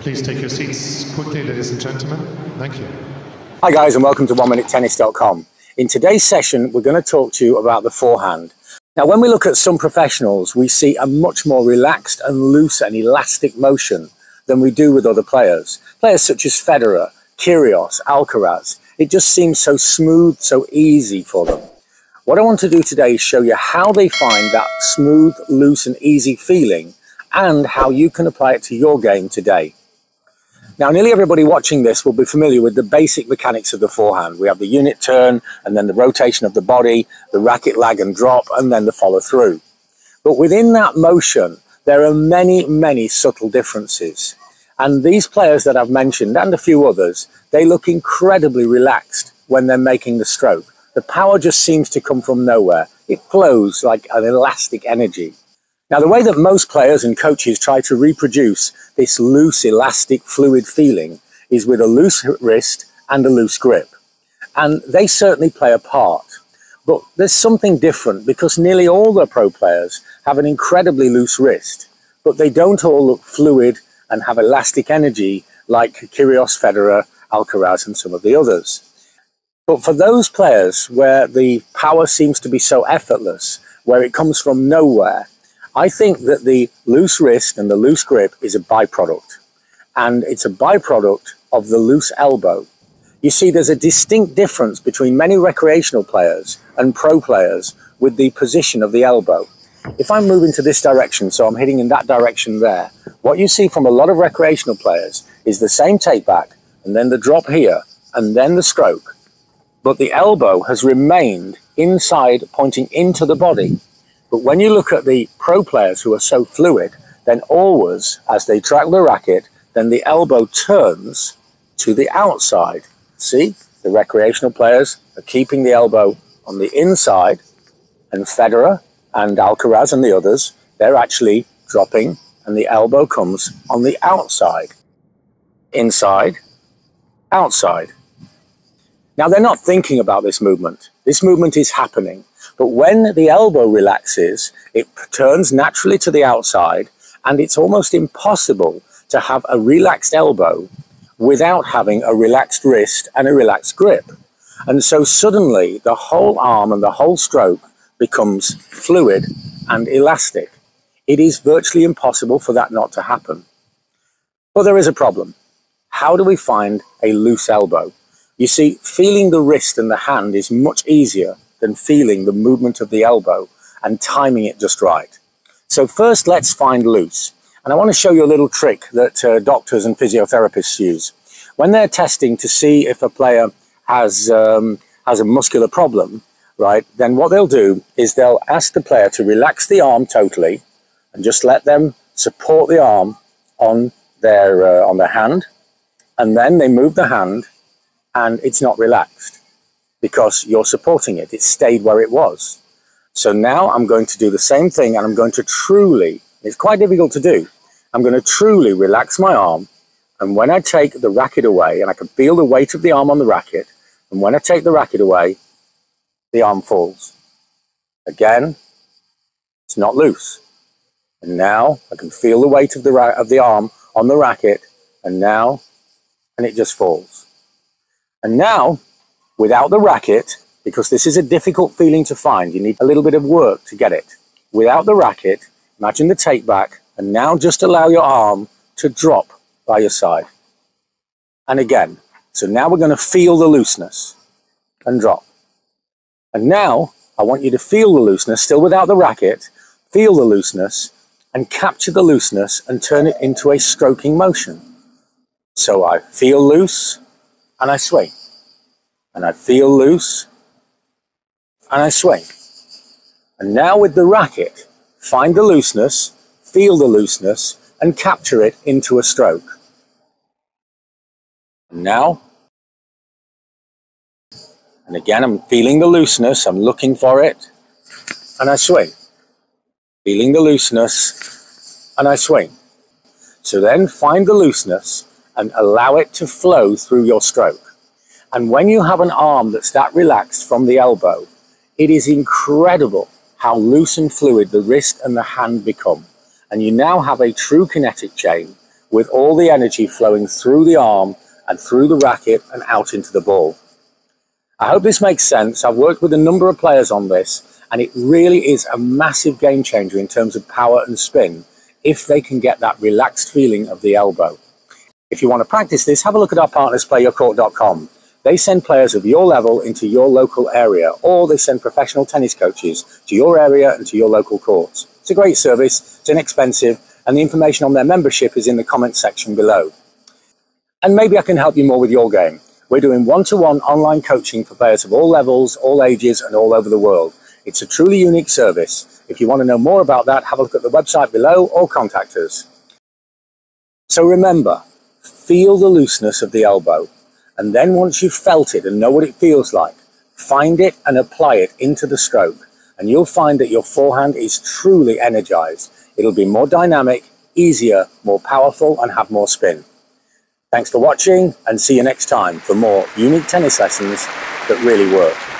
Please take your seats quickly, ladies and gentlemen. Thank you. Hi guys, and welcome to One Minute Tennis.com. In today's session, we're going to talk to you about the forehand. Now, when we look at some professionals, we see a much more relaxed and loose and elastic motion than we do with other players. Players such as Federer, Kyrgios, Alcaraz. It just seems so smooth, so easy for them. What I want to do today is show you how they find that smooth, loose and easy feeling and how you can apply it to your game today. Now, nearly everybody watching this will be familiar with the basic mechanics of the forehand. We have the unit turn and then the rotation of the body, the racket lag and drop, and then the follow through. But within that motion, there are many, many subtle differences. And these players that I've mentioned and a few others, they look incredibly relaxed when they're making the stroke. The power just seems to come from nowhere. It flows like an elastic energy. Now, the way that most players and coaches try to reproduce this loose, elastic, fluid feeling is with a loose wrist and a loose grip. And they certainly play a part. But there's something different because nearly all the pro players have an incredibly loose wrist, but they don't all look fluid and have elastic energy like Kyrgios, Federer, Alcaraz and some of the others. But for those players where the power seems to be so effortless, where it comes from nowhere, I think that the loose wrist and the loose grip is a byproduct, and it's a byproduct of the loose elbow. You see, there's a distinct difference between many recreational players and pro players with the position of the elbow. If I'm moving to this direction, so I'm hitting in that direction there, what you see from a lot of recreational players is the same take back, and then the drop here, and then the stroke. But the elbow has remained inside, pointing into the body. But when you look at the pro players who are so fluid, then always, as they track the racket, then the elbow turns to the outside. See, the recreational players are keeping the elbow on the inside, and Federer and Alcaraz and the others, they're actually dropping, and the elbow comes on the outside. Inside, outside. Now, they're not thinking about this movement. This movement is happening. But when the elbow relaxes, it turns naturally to the outside, and it's almost impossible to have a relaxed elbow without having a relaxed wrist and a relaxed grip. And so suddenly the whole arm and the whole stroke becomes fluid and elastic. It is virtually impossible for that not to happen. But there is a problem. How do we find a loose elbow? You see, feeling the wrist and the hand is much easier than feeling the movement of the elbow and timing it just right. So first, let's find loose. And I want to show you a little trick that doctors and physiotherapists use. When they're testing to see if a player has a muscular problem, right, then what they'll do is they'll ask the player to relax the arm totally and just let them support the arm on their hand. And then they move the hand and it's not relaxed, because you're supporting it. It stayed where it was. So now I'm going to do the same thing, and I'm going to truly, it's quite difficult to do, I'm going to truly relax my arm. And when I take the racket away, and I can feel the weight of the arm on the racket, and when I take the racket away, the arm falls. Again, it's not loose. And now I can feel the weight of the arm on the racket, and now, and it just falls. And now, without the racket, because this is a difficult feeling to find, you need a little bit of work to get it. Without the racket, imagine the take back, and now just allow your arm to drop by your side. And again, so now we're going to feel the looseness and drop. And now I want you to feel the looseness, still without the racket, feel the looseness and capture the looseness and turn it into a stroking motion. So I feel loose and I swing. And I feel loose, and I swing. And now with the racket, find the looseness, feel the looseness, and capture it into a stroke. And now, and again, I'm feeling the looseness, I'm looking for it, and I swing. Feeling the looseness, and I swing. So then find the looseness, and allow it to flow through your stroke. And when you have an arm that's that relaxed from the elbow, it is incredible how loose and fluid the wrist and the hand become. And you now have a true kinetic chain with all the energy flowing through the arm and through the racket and out into the ball. I hope this makes sense. I've worked with a number of players on this, and it really is a massive game changer in terms of power and spin if they can get that relaxed feeling of the elbow. If you want to practice this, have a look at our partners, playyourcourt.com. They send players of your level into your local area, or they send professional tennis coaches to your area and to your local courts. It's a great service, it's inexpensive, and the information on their membership is in the comments section below. And maybe I can help you more with your game. We're doing one-to-one online coaching for players of all levels, all ages, and all over the world. It's a truly unique service. If you want to know more about that, have a look at the website below or contact us. So remember, feel the looseness of the elbow. And then once you've felt it and know what it feels like, find it and apply it into the stroke. And you'll find that your forehand is truly energized. It'll be more dynamic, easier, more powerful, and have more spin. Thanks for watching, and see you next time for more unique tennis lessons that really work.